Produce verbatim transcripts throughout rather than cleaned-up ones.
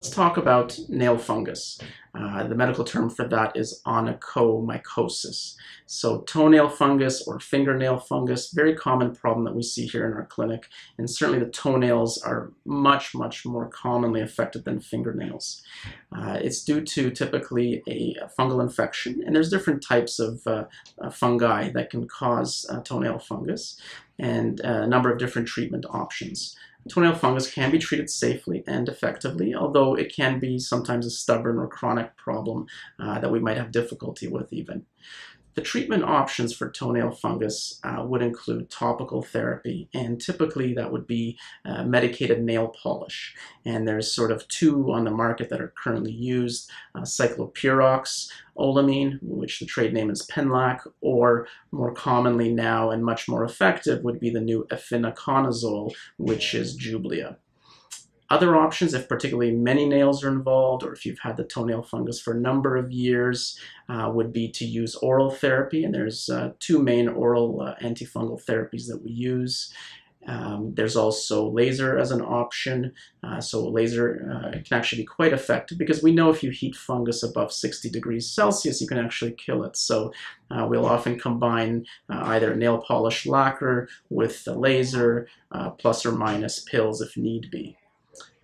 Let's talk about nail fungus. Uh, the medical term for that is onychomycosis. So toenail fungus or fingernail fungus, very common problem that we see here in our clinic. And certainly the toenails are much, much more commonly affected than fingernails. Uh, it's due to typically a fungal infection, and there's different types of uh, fungi that can cause uh, toenail fungus, and a number of different treatment options. Toenail fungus can be treated safely and effectively, although it can be sometimes a stubborn or chronic problem uh, that we might have difficulty with even. The treatment options for toenail fungus uh, would include topical therapy, and typically that would be uh, medicated nail polish. And there's sort of two on the market that are currently used, uh, Ciclopirox, Olamine, which the trade name is Penlac, or more commonly now and much more effective would be the new Efinaconazole, which is Jublia. Other options, if particularly many nails are involved, or if you've had the toenail fungus for a number of years, uh, would be to use oral therapy, and there's uh, two main oral uh, antifungal therapies that we use. Um, there's also laser as an option, uh, so laser uh, can actually be quite effective because we know if you heat fungus above sixty degrees Celsius, you can actually kill it. So uh, we'll often combine uh, either nail polish lacquer with the laser, uh, plus or minus pills if need be.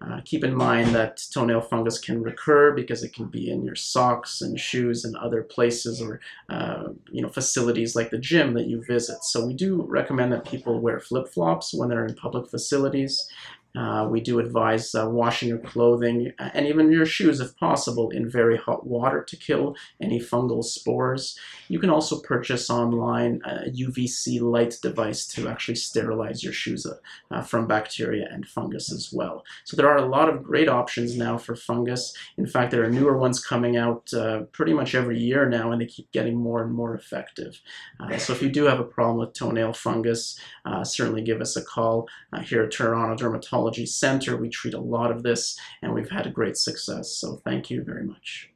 Uh, keep in mind that toenail fungus can recur because it can be in your socks and shoes and other places, or uh, you know, facilities like the gym that you visit. So we do recommend that people wear flip-flops when they're in public facilities. Uh, we do advise uh, washing your clothing and even your shoes, if possible, in very hot water to kill any fungal spores. You can also purchase online a U V C light device to actually sterilize your shoes uh, from bacteria and fungus as well. So there are a lot of great options now for fungus. In fact, there are newer ones coming out uh, pretty much every year now, and they keep getting more and more effective. Uh, so if you do have a problem with toenail fungus, uh, certainly give us a call uh, here at Toronto Dermatology Centre. We treat a lot of this, and we've had a great success. So thank you very much.